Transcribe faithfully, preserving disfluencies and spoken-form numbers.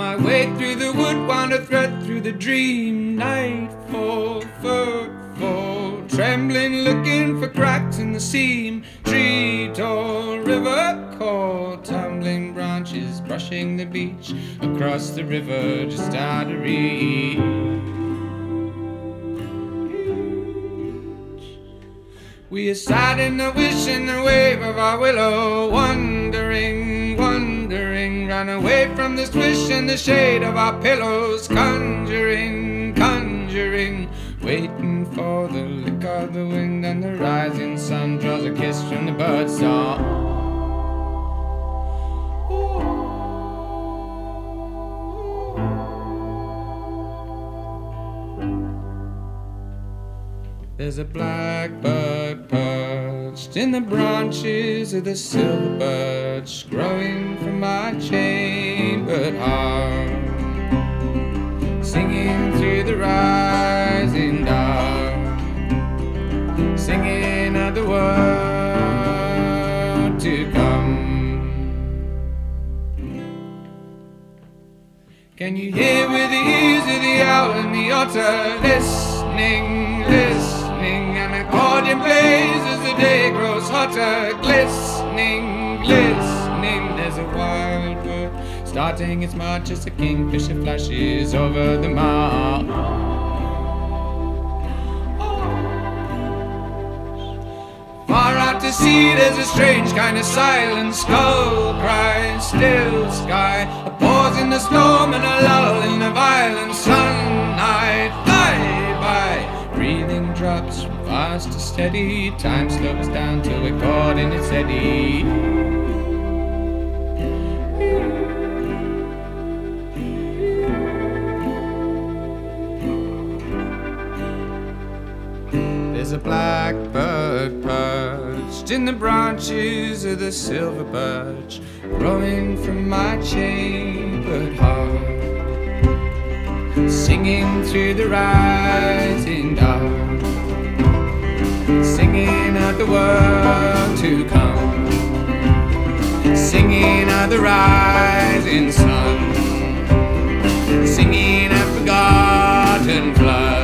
my way through the wood, wound a thread through the dream. Nightfall, footfall, trembling, looking for cracks in the seam. Tree tall, river call, tumbling branches brushing the beach, across the river just out of reach. We are sat in the wish in the wave of our willow, wandering, wandering, ran away from the swish and the shade of our pillows, conjuring, conjuring, waiting for the lick of the wind and the rising sun draws a kiss from the bird's song. There's a blackbird perched in the branches of the silver birch, growing from my chambered heart, singing through the rising dark, singing of the world to come. Can you hear with the ears of the owl and the otter, listening, listening? An accordion plays as the day grows hotter, glistening, glistening. There's a wild bird starting its march as the kingfisher flashes over the marsh. Far out to sea there's a strange kind of silent skull cry, still sky, a pause in the storm and a lull in the violent sun. I fly by, breathing drops fast and steady, time slows down till we're caught in its eddy. There's a blackbird perched in the branches of the silver birch, growing from my chambered heart, singing through the rising dark, singing of the world to come, singing of the rising sun, singing of forgotten floods.